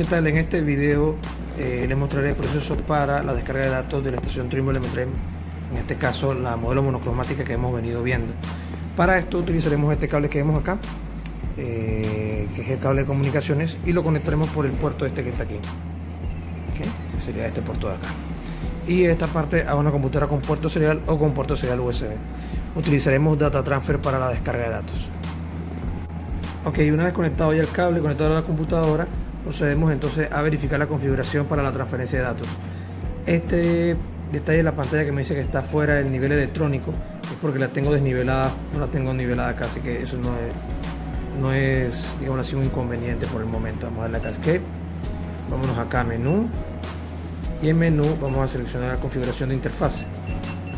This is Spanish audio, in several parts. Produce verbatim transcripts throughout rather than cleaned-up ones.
¿Qué tal? En este video eh, les mostraré el proceso para la descarga de datos de la estación Trimble M tres, en este caso la modelo monocromática que hemos venido viendo. Para esto utilizaremos este cable que vemos acá, eh, que es el cable de comunicaciones, y lo conectaremos por el puerto este que está aquí, ¿okay? Que sería este puerto de acá, y esta parte a una computadora con puerto serial o con puerto serial U S B. Utilizaremos data transfer para la descarga de datos. Ok, una vez conectado ya el cable, conectado a la computadora, procedemos entonces a verificar la configuración para la transferencia de datos. Este detalle de la pantalla que me dice que está fuera del nivel electrónico es porque la tengo desnivelada, no la tengo nivelada acá, así que eso no es, no es digamos así, un inconveniente por el momento. Vamos a darle acá escape, vámonos acá a menú, y en menú vamos a seleccionar la configuración de interfaz.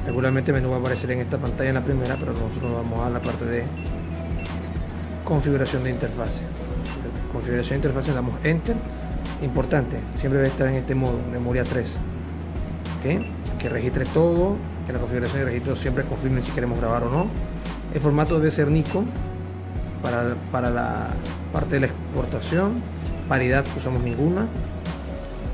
Regularmente el menú va a aparecer en esta pantalla en la primera, pero nosotros vamos a la parte de configuración de interfaz. Configuración de interfaz, damos enter. Importante, siempre debe estar en este modo, memoria tres, ¿okay? Que registre todo, que la configuración de registro siempre confirme si queremos grabar o no. El formato debe ser Nikon para, para la parte de la exportación. Paridad usamos ninguna,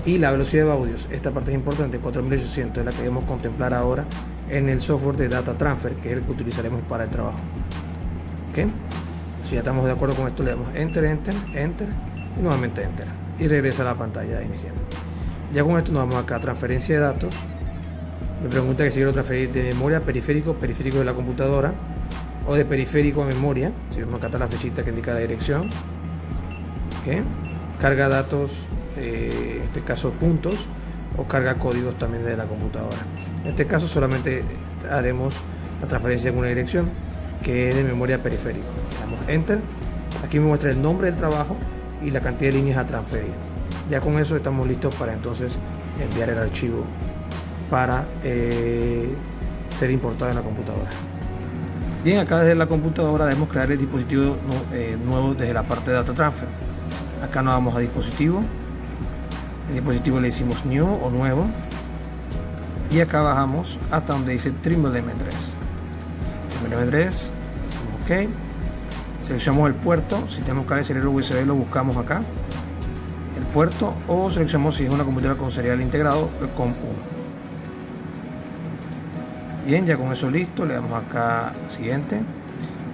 y la velocidad de audios, esta parte es importante, cuatro mil ochocientos, es la que debemos contemplar ahora en el software de data transfer, que es el que utilizaremos para el trabajo, ¿okay? Si ya estamos de acuerdo con esto, le damos enter, enter, enter y nuevamente enter, y regresa a la pantalla inicial. Ya con esto nos vamos acá a transferencia de datos. Me pregunta que si quiero transferir de memoria a periférico, periférico de la computadora, o de periférico a memoria. Si vemos acá está la flechita que indica la dirección, ¿okay? Carga datos, eh, en este caso puntos, o carga códigos también de la computadora. En este caso solamente haremos la transferencia en una dirección, que es de memoria periférico. Damos enter, aquí me muestra el nombre del trabajo y la cantidad de líneas a transferir. Ya con eso estamos listos para entonces enviar el archivo para eh, ser importado en la computadora. Bien, acá desde la computadora debemos crear el dispositivo eh, nuevo desde la parte de data transfer. Acá nos vamos a dispositivo, el dispositivo le decimos new o nuevo, y acá bajamos hasta donde dice Trimble M tres. M tres, ok, seleccionamos el puerto. Si tenemos cable serial U S B, lo buscamos acá, el puerto, o seleccionamos si es una computadora con serial integrado, el com uno. Bien, ya con eso listo, le damos acá siguiente.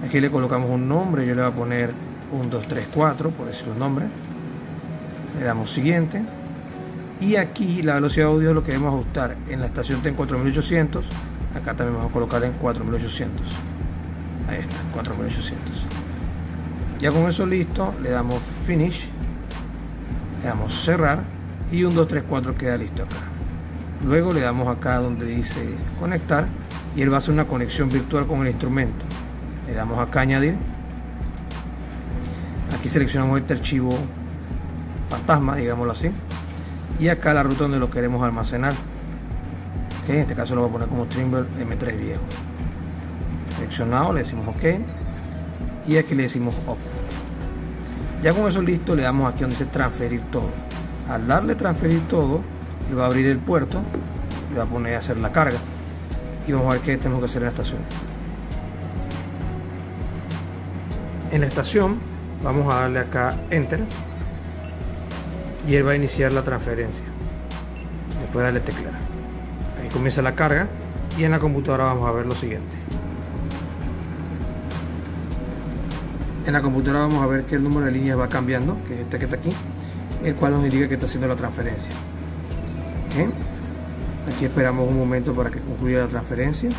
Aquí le colocamos un nombre, yo le voy a poner uno dos tres cuatro por decir un nombre, le damos siguiente, y aquí la velocidad de audio es lo que debemos ajustar. En la estación ten cuatro mil ochocientos, acá también vamos a colocar en cuatro mil ochocientos, ahí está, cuatro mil ochocientos. Ya con eso listo, le damos finish, le damos cerrar, y uno dos tres cuatro queda listo acá. Luego le damos acá donde dice conectar, y él va a hacer una conexión virtual con el instrumento. Le damos acá añadir, aquí seleccionamos este archivo fantasma, digámoslo así, y acá la ruta donde lo queremos almacenar. Okay, en este caso lo voy a poner como Trimble M tres viejo. Seleccionado, le decimos ok, y aquí le decimos OK. Ya con eso listo, le damos aquí donde dice transferir todo. Al darle transferir todo, le va a abrir el puerto, le va a poner a hacer la carga, y vamos a ver qué tenemos que hacer en la estación. En la estación vamos a darle acá enter, y él va a iniciar la transferencia. Después darle teclear, comienza la carga, y en la computadora vamos a ver lo siguiente. En la computadora vamos a ver que el número de líneas va cambiando, que es este que está aquí, el cual nos indica que está haciendo la transferencia, ¿okay? Aquí esperamos un momento para que concluya la transferencia,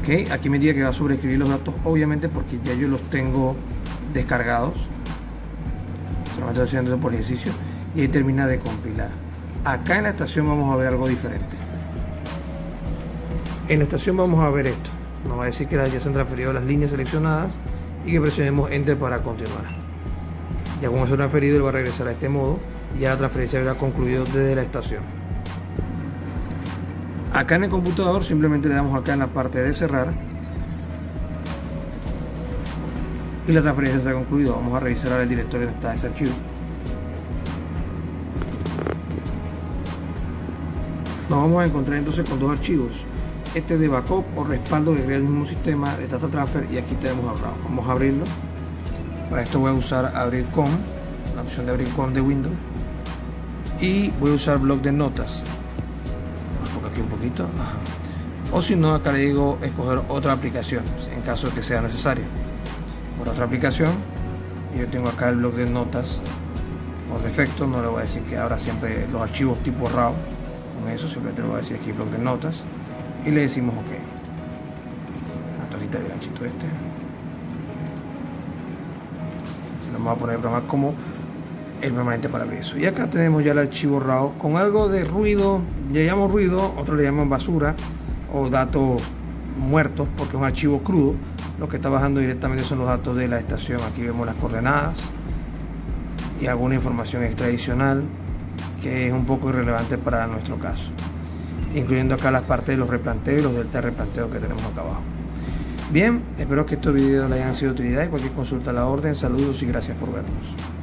ok. Aquí me indica que va a sobreescribir los datos, obviamente porque ya yo los tengo descargados, solamente estoy haciendo por ejercicio, y ahí termina de compilar. Acá en la estación vamos a ver algo diferente. En la estación vamos a ver esto, nos va a decir que ya se han transferido las líneas seleccionadas, y que presionemos enter para continuar. Ya con eso transferido, él va a regresar a este modo, y ya la transferencia habrá concluido desde la estación. Acá en el computador simplemente le damos acá en la parte de cerrar, y la transferencia se ha concluido. Vamos a revisar ahora el directorio donde está ese archivo. Nos vamos a encontrar entonces con dos archivos, este de backup o respaldo que crea el mismo sistema de data transfer, y aquí tenemos ahorrado. Vamos a abrirlo, Para esto voy a usar abrir con, la opción de abrir con de Windows, y voy a usar bloc de notas. Enfoco aquí un poquito. Ajá. O si no, acá le digo escoger otra aplicación en caso de que sea necesario. Por otra aplicación, yo tengo acá el bloc de notas por defecto. No le voy a decir que abra siempre los archivos tipo raw, con eso simplemente le voy a decir aquí bloc de notas y le decimos ok. Hasta ahorita el ganchito este se lo vamos a poner el programa como el permanente para abrir eso. Y acá tenemos ya el archivo raw con algo de ruido, le llamamos ruido, otros le llaman basura o datos muertos, porque es un archivo crudo. Lo que está bajando directamente son los datos de la estación. Aquí vemos las coordenadas y alguna información extra adicional que es un poco irrelevante para nuestro caso, incluyendo acá las partes de los replanteos y los delta replanteos que tenemos acá abajo. Bien, espero que estos videos les hayan sido de utilidad y cualquier consulta a la orden. Saludos y gracias por vernos.